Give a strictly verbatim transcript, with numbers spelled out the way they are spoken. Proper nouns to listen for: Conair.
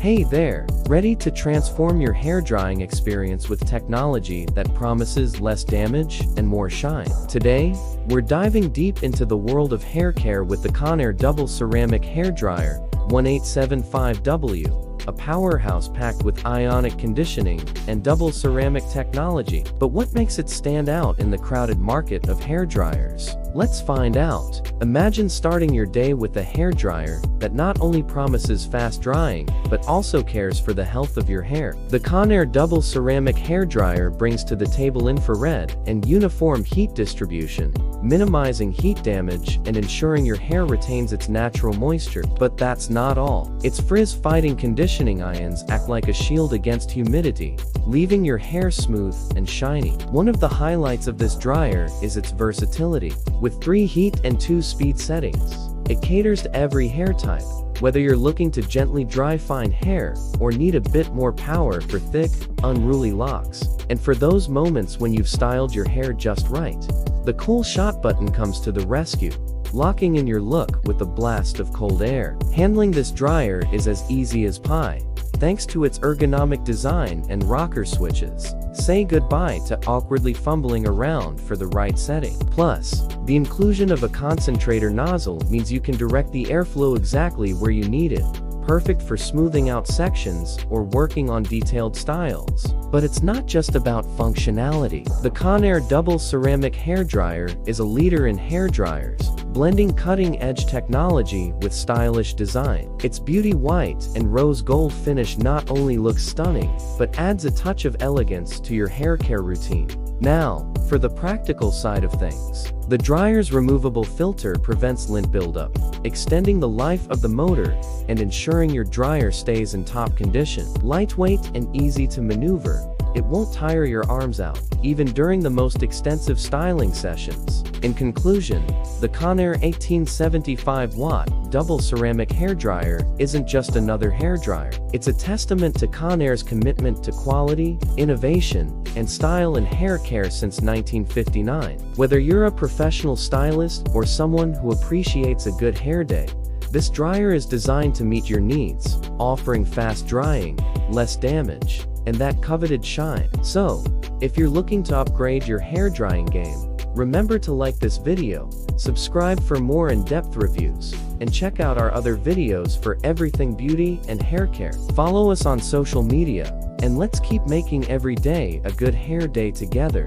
Hey there, ready to transform your hairdrying experience with technology that promises less damage and more shine? Today, we're diving deep into the world of hair care with the Conair Double Ceramic Hairdryer eighteen seventy-five W, a powerhouse packed with ionic conditioning and double ceramic technology. But what makes it stand out in the crowded market of hairdryers? Let's find out. Imagine starting your day with a hairdryer that not only promises fast drying, but also cares for the health of your hair. The Conair Double Ceramic Hairdryer brings to the table infrared and uniform heat distribution, minimizing heat damage and ensuring your hair retains its natural moisture. But that's not all. Its frizz-fighting conditioning ions act like a shield against humidity, leaving your hair smooth and shiny. One of the highlights of this dryer is its versatility. With three heat and two speed settings, it caters to every hair type, whether you're looking to gently dry fine hair or need a bit more power for thick, unruly locks. And for those moments when you've styled your hair just right, the cool shot button comes to the rescue, locking in your look with a blast of cold air. Handling this dryer is as easy as pie, thanks to its ergonomic design and rocker switches. Say goodbye to awkwardly fumbling around for the right setting. Plus, the inclusion of a concentrator nozzle means you can direct the airflow exactly where you need it, perfect for smoothing out sections or working on detailed styles. But it's not just about functionality. The Conair Double Ceramic Hairdryer is a leader in hairdryers, blending cutting-edge technology with stylish design. Its beauty white and rose gold finish not only looks stunning, but adds a touch of elegance to your hair care routine. Now, for the practical side of things. The dryer's removable filter prevents lint buildup, extending the life of the motor and ensuring your dryer stays in top condition. Lightweight and easy to maneuver, it won't tire your arms out, even during the most extensive styling sessions. In conclusion, the Conair eighteen seventy-five watt Double Ceramic Hairdryer isn't just another hairdryer. It's a testament to Conair's commitment to quality, innovation, and style in hair care since nineteen fifty-nine. Whether you're a professional stylist or someone who appreciates a good hair day, this dryer is designed to meet your needs, offering fast drying, less damage, and that coveted shine. So, if you're looking to upgrade your hairdrying game, remember to like this video, subscribe for more in-depth reviews, and check out our other videos for everything beauty and hair care. Follow us on social media, and let's keep making every day a good hair day together.